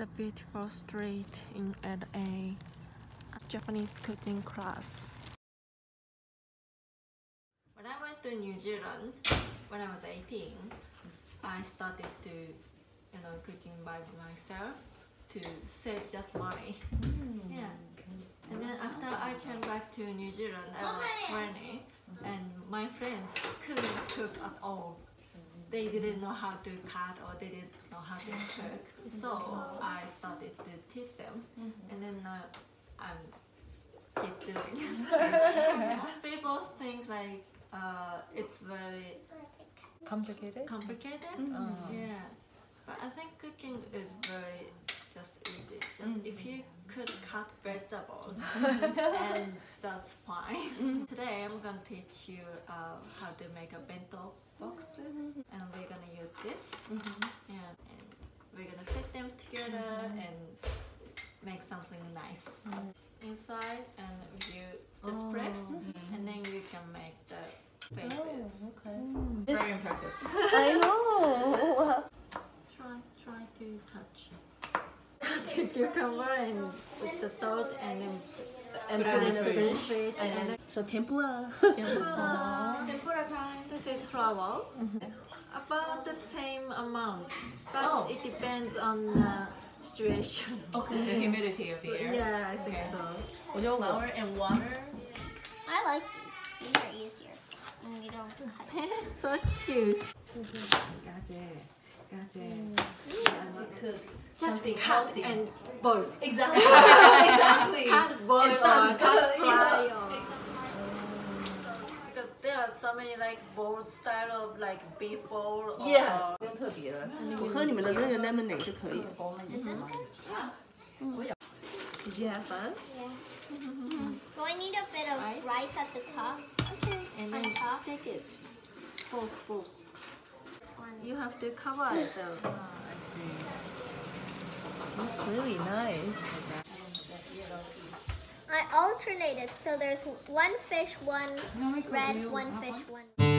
It's a beautiful street in LA. Japanese cooking class. When I went to New Zealand when I was 18, I started to, cooking by myself to save just money. Yeah. And then after I came back to New Zealand, I was 20, and my friends couldn't cook at all. They didn't know how to cut or they didn't know how to cook. So I started to teach them, and then I keep doing it. People think like it's very complicated. Yeah. But I think cooking is very just easy. Just if you could cut vegetables, and that's fine. Today I'm gonna teach you how to make a bento box, and we're gonna use this. Yeah, and we're gonna fit them together and make something nice inside. And you just press, and then you can make the faces. Oh, okay. Very impressive. I know. Try to touch. Cucumber and with the salt and then put in the fish. So tempura. Tempura kind. This is flour. About the same amount, but it depends on the situation. Okay. The humidity of the air. Yeah, I think so. Flour and water. I like these. These are easier. And you don't cut. So cute. Gotcha. Yeah, cook something healthy and boil. Exactly. Cut, boil, and cut, fry. Because there are so many like bowl style of like beef bowl. Yeah. 不用特别的，我喝你们的那个 lemonade 就可以。This is good. Yeah. Did you have fun? Yeah. Do I need a bit of rice at the top? Okay. And then take it. Spoons. You have to cover it though. I see. Looks really nice. I alternated, so there's one fish, one red, one fish, one.